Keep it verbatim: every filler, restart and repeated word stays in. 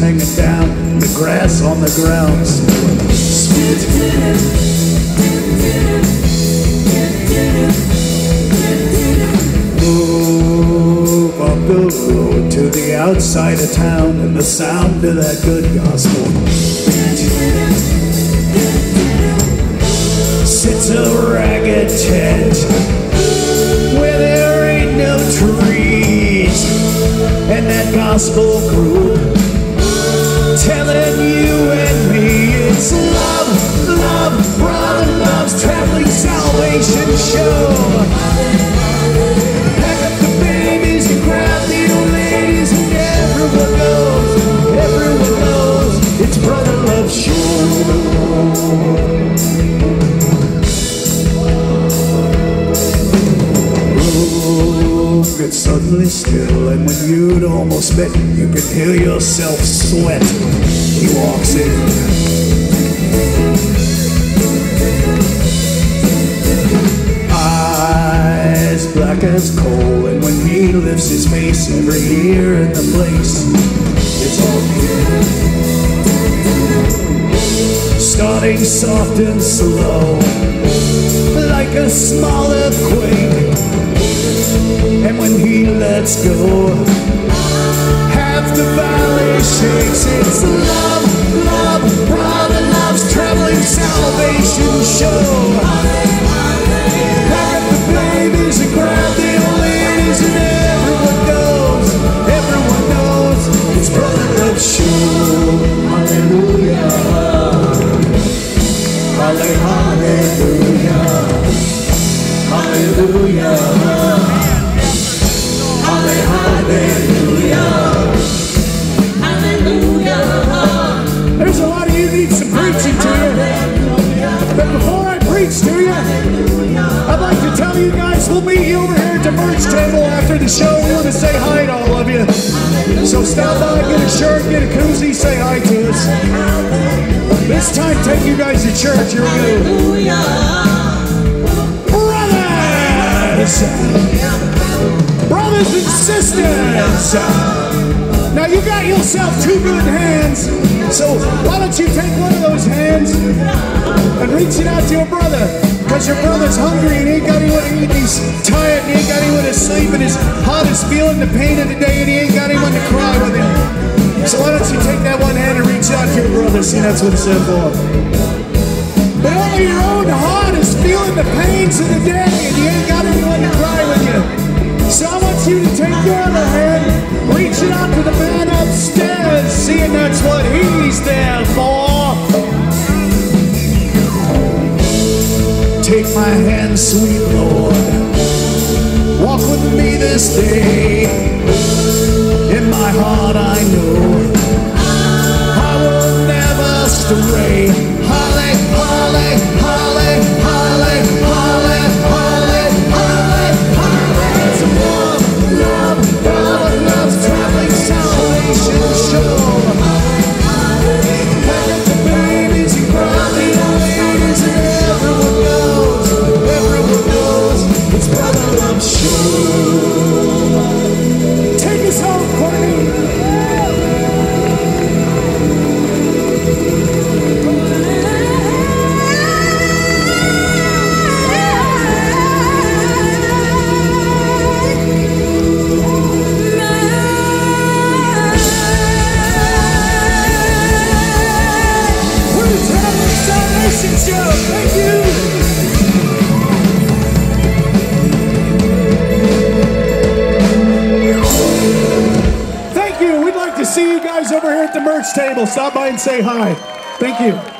leaves hanging down, the grass on the ground smelling sweet. Move up the road to the outside of town, and the sound of that good gospel sits a ragged tent where there ain't no trees, and that gospel group telling you and me it's love, love, brother love's traveling salvation show. Pack up the babies and grab the old ladies, and everyone knows, everyone knows it's brother love's show. It's suddenly still, and when you'd almost bet, you can hear yourself sweat. He walks in, eyes black as coal, and when he lifts his face, every ear in the place, it's all new. Starting soft and slow, like a small earthquake, and when he lets go, half the valley shakes. It's love, love, brother love's traveling salvation show. Pack up the babies and grab the old ladies, and everyone knows, everyone knows it's brother love's show. Hallelujah, hallelujah, hallelujah, hallelujah. Hallelujah, hallelujah. There's a lot of you need some preaching to you. But before I preach to you, I'd like to tell you guys we'll meet you over here at the merch table after the show. We want to say hi to all of you. So stop by, get a shirt, get a koozie, say hi to us. This time, take you guys to church. Here we go. Brothers! Brothers and sisters, now you got yourself two good hands, so why don't you take one of those hands and reach it out to your brother, because your brother's hungry and he ain't got anyone to eat, he's tired and he ain't got anyone to sleep, and his heart is feeling the pain of the day and he ain't got anyone to cry with him. So why don't you take that one hand and reach out to your brother? See, that's what it's there for. But only your own heart is feeling the pains of the day and you ain't got anyone to cry with you. So I want you to take your other hand, reach it out to the man upstairs, seeing that's what he's there for. Take my hand, sweet Lord, walk with me this day. In my heart I know I will never stray. Holly, holly, holly, holly, holly, holly, holly, holly. It's a love, love, love, love's traveling salvation show. Pack up the babies and grab the old ladies, and everyone knows, everyone knows it's brother love's show. Take us home, Courtney. Thank you. Thank you. We'd like to see you guys over here at the merch table. Stop by and say hi. Thank you.